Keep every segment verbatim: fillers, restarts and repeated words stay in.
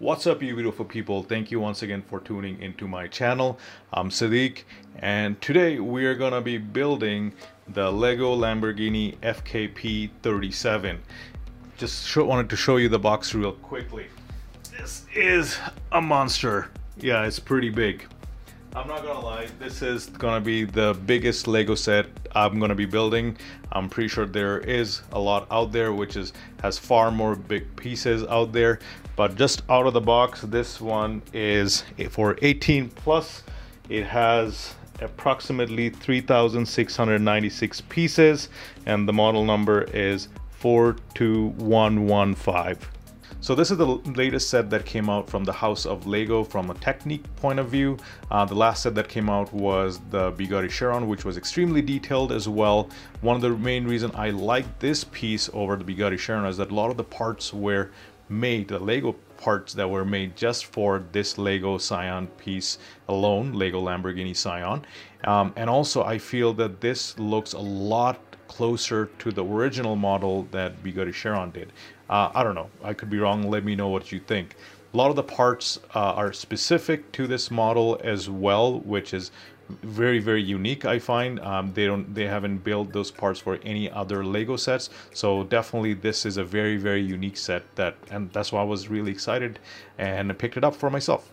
What's up, you beautiful people? Thank you once again for tuning into my channel. I'm Sadiq, and today we are gonna be building the Lego Lamborghini F K P thirty-seven. Just show, wanted to show you the box real quickly. This is a monster. Yeah, it's pretty big. I'm not gonna lie, this is gonna be the biggest Lego set I'm gonna be building. I'm pretty sure there is a lot out there which is has far more big pieces out there, but just out of the box, this one is for eighteen plus. It has approximately three thousand six hundred ninety-six pieces, and the model number is four two one one five. So this is the latest set that came out from the house of Lego from a technique point of view. Uh, the last set that came out was the Bugatti Chiron, which was extremely detailed as well. One of the main reason I like this piece over the Bugatti Chiron is that a lot of the parts were made, the Lego parts that were made just for this Lego Sián piece alone, Lego Lamborghini Sián. Um, and also I feel that this looks a lot closer to the original model that Bugatti Chiron did. Uh, I don't know, I could be wrong, let me know what you think. A lot of the parts uh, are specific to this model as well, which is very, very unique, I find. Um, they don't, they haven't built those parts for any other Lego sets. So definitely this is a very, very unique set, that, and that's why I was really excited and I picked it up for myself.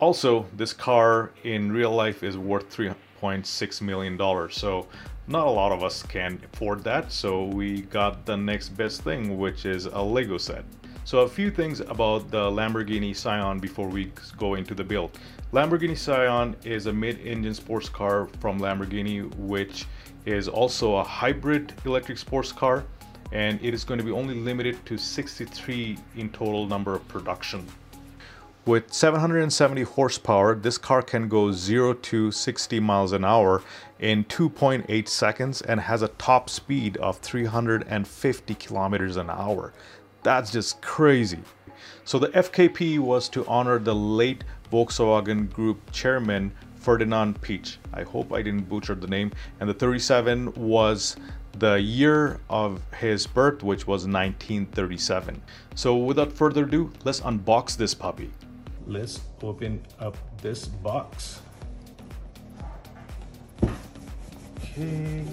Also, this car in real life is worth three point six million dollars. So not a lot of us can afford that, so we got the next best thing, which is a Lego set. So a few things about the Lamborghini Sián before we go into the build. Lamborghini Sián is a mid-engine sports car from Lamborghini, which is also a hybrid electric sports car, and it is going to be only limited to sixty-three in total number of production. With seven hundred seventy horsepower, this car can go zero to sixty miles an hour in two point eight seconds and has a top speed of three hundred fifty kilometers an hour. That's just crazy. So the F K P was to honor the late Volkswagen Group chairman Ferdinand Piëch. I hope I didn't butcher the name. And the thirty-seven was the year of his birth, which was nineteen thirty-seven. So without further ado, let's unbox this puppy. Let's open up this box. Okay.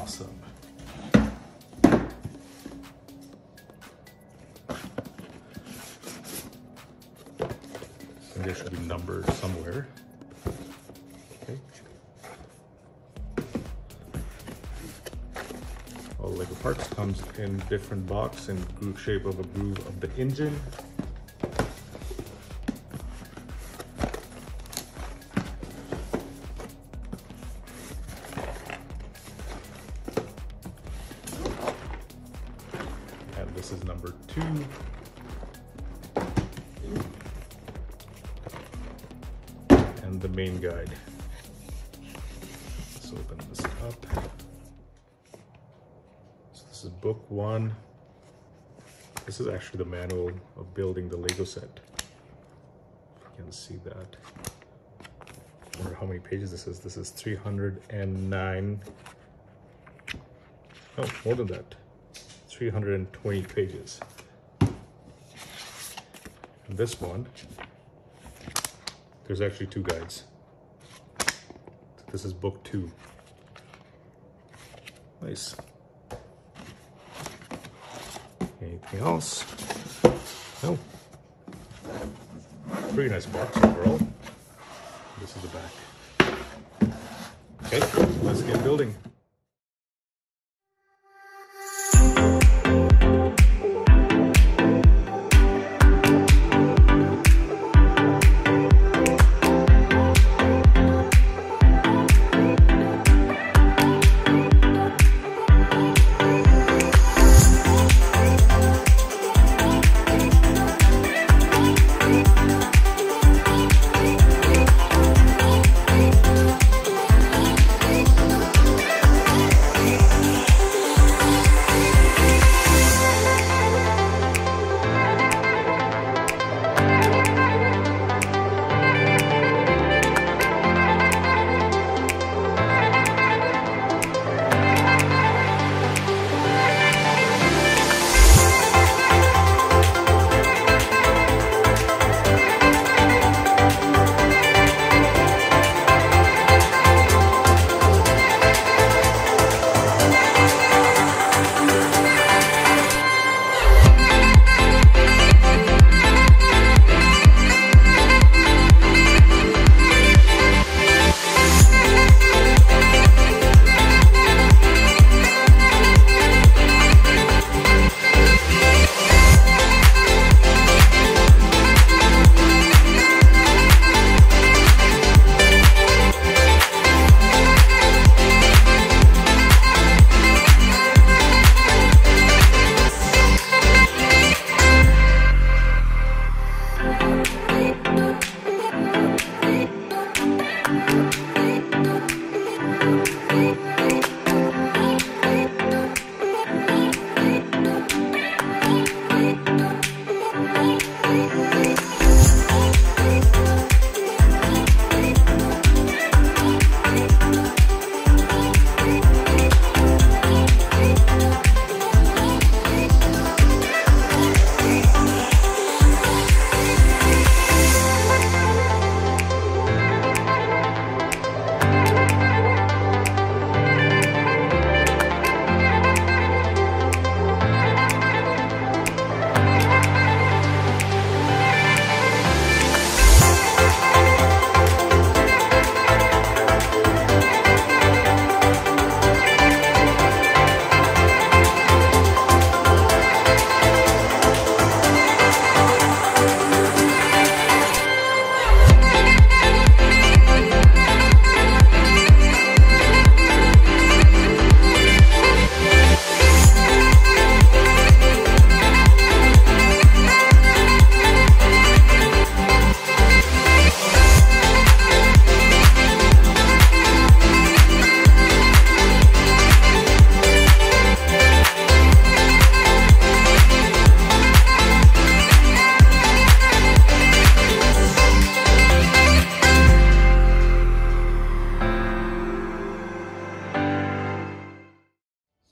Awesome. There should be numbers somewhere. Okay. All Lego parts comes in different box and groove shape of a groove of the engine. And this is number two. And the main guide. Let's open this up. So this is book one. This is actually the manual of building the Lego set. You can see that. I wonder how many pages this is. This is three hundred nine. No, more than that. three hundred twenty pages. And this one, there's actually two guides. This is book two. Nice. Anything else? No. Pretty nice box overall. This is the back. Okay, let's get building.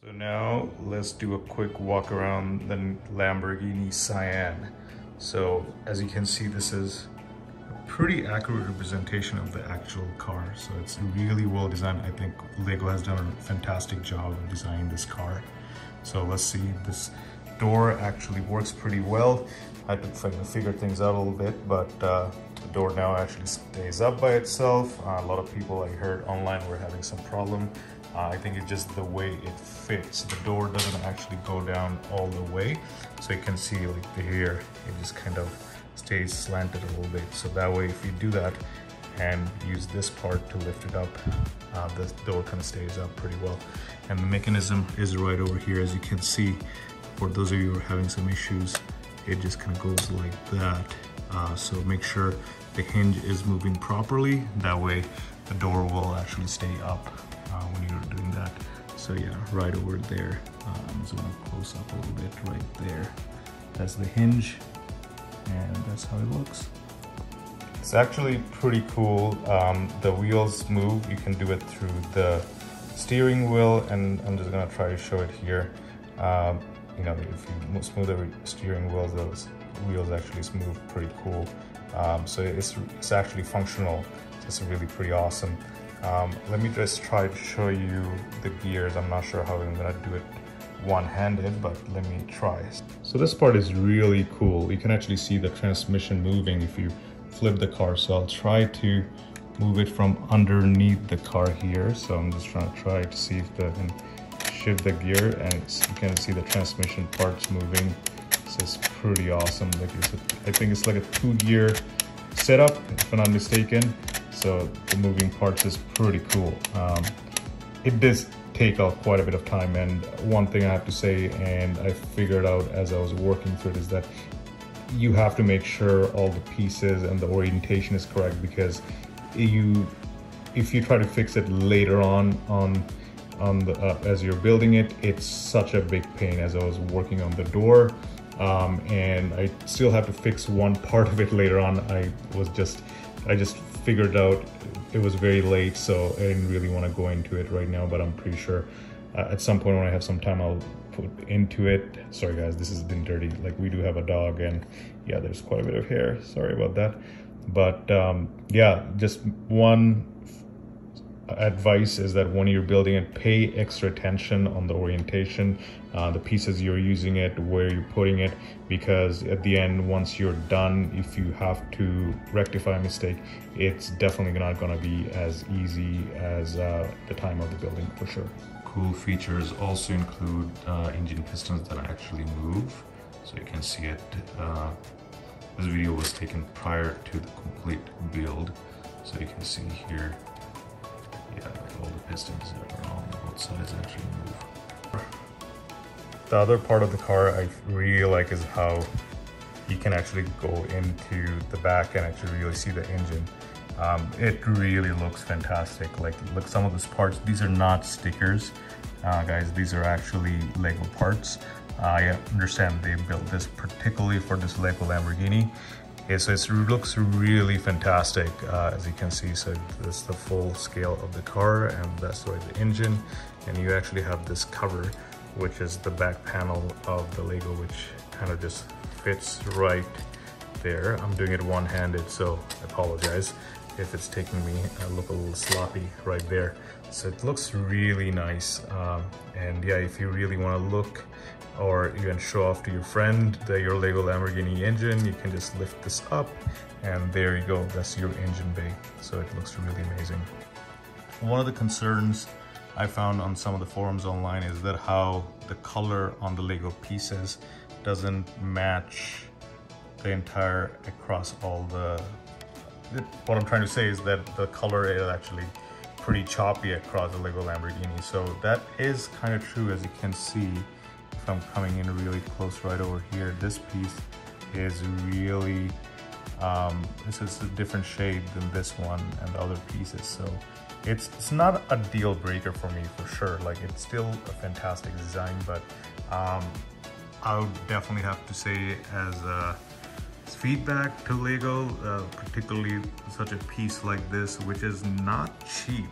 So now let's do a quick walk around the Lamborghini Sián. So as you can see, this is a pretty accurate representation of the actual car. So it's really well designed. I think Lego has done a fantastic job in designing this car. So let's see, this door actually works pretty well. I had to figure things out a little bit, but uh, the door now actually stays up by itself. Uh, a lot of people I heard online were having some problem. Uh, I think it's just the way it fits. The door doesn't actually go down all the way. So you can see like here, it just kind of stays slanted a little bit. So that way if you do that and use this part to lift it up, uh, the door kind of stays up pretty well. And the mechanism is right over here, as you can see. For those of you who are having some issues, it just kind of goes like that. Uh, so make sure the hinge is moving properly. That way the door will actually stay up uh, when you're doing that. So yeah, right over there. Uh, I'm just gonna close up a little bit right there. That's the hinge, and that's how it looks. It's actually pretty cool. Um, the wheels move. You can do it through the steering wheel, and I'm just gonna try to show it here. Um, You know, if you smooth the steering wheels, those wheels actually smooth pretty cool. Um, so it's, it's actually functional. It's really pretty awesome. Um, let me just try to show you the gears. I'm not sure how I'm gonna do it one-handed, but let me try. So this part is really cool. You can actually see the transmission moving if you flip the car. So I'll try to move it from underneath the car here. So I'm just trying to try to see if the shift the gear, and it's, you can see the transmission parts moving. So it's pretty awesome. Like it's a, I think it's like a two-gear setup, if I'm not mistaken. So the moving parts is pretty cool. Um, it does take out quite a bit of time, and one thing I have to say, and I figured out as I was working through it, is that you have to make sure all the pieces and the orientation is correct, because you, if you try to fix it later on on on the uh, as you're building it, it's such a big pain. As I was working on the door, um, and I still have to fix one part of it later on. I was just I just figured out it was very late, so I didn't really want to go into it right now, but I'm pretty sure uh, at some point when I have some time I'll put into it. Sorry guys, this has been dirty. Like, we do have a dog, and yeah, there's quite a bit of hair, sorry about that. But um, yeah, just one advice is that when you're building it, pay extra attention on the orientation, uh, the pieces you're using it, where you're putting it, because at the end, once you're done, if you have to rectify a mistake, it's definitely not going to be as easy as uh, the time of the building, for sure. Cool features also include uh, engine pistons that actually move, so you can see it. Uh, this video was taken prior to the complete build, so you can see here. Yeah, all the pistons that are on both sides actually move. The other part of the car I really like is how you can actually go into the back and actually really see the engine. Um, it really looks fantastic. Like, look, some of these parts, these are not stickers, uh, guys. These are actually Lego parts. Uh, I understand they built this particularly for this Lego Lamborghini. Okay, so it looks really fantastic, uh, as you can see. So that's the full scale of the car, and that's the way the engine, and you actually have this cover, which is the back panel of the Lego, which kind of just fits right there. I'm doing it one-handed, so I apologize if it's taking me, I look a little sloppy right there. So it looks really nice. Um, and yeah, if you really want to look or even show off to your friend the, your Lego Lamborghini engine, you can just lift this up, and there you go, that's your engine bay. So it looks really amazing. One of the concerns I found on some of the forums online is that how the color on the Lego pieces doesn't match the entire across all the, the what I'm trying to say is that the color is actually pretty choppy across the Lego Lamborghini. So that is kind of true, as you can see. I'm coming in really close right over here. This piece is really, um, this is a different shade than this one and the other pieces. So it's, it's not a deal breaker for me, for sure. Like, it's still a fantastic design, but um, I would definitely have to say as a feedback to Lego, uh, particularly such a piece like this, which is not cheap.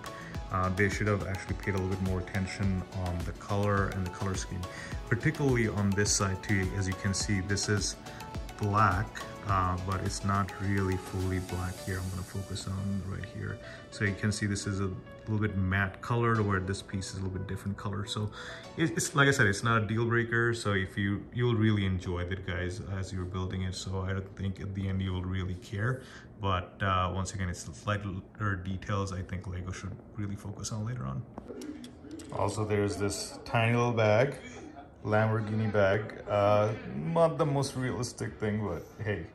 Uh, they should have actually paid a little bit more attention on the color and the color scheme, particularly on this side too. As you can see, this is black, uh, but it's not really fully black here. I'm going to focus on right here. So you can see this is a little bit matte colored, where this piece is a little bit different color. So it's, like I said, it's not a deal breaker. So if you, you'll really enjoy it, guys, as you're building it. So I don't think at the end you will really care. But uh, once again, it's the slighter details I think Lego should really focus on later on. Also, there's this tiny little bag. Lamborghini bag, uh, not the most realistic thing, but hey.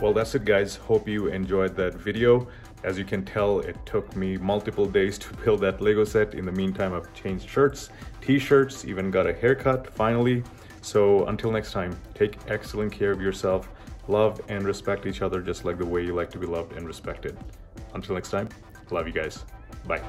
Well, that's it, guys. Hope you enjoyed that video. As you can tell, it took me multiple days to build that Lego set. In the meantime, I've changed shirts, t-shirts, even got a haircut finally. So until next time, take excellent care of yourself, love and respect each other just like the way you like to be loved and respected. Until next time, love you guys. Bye.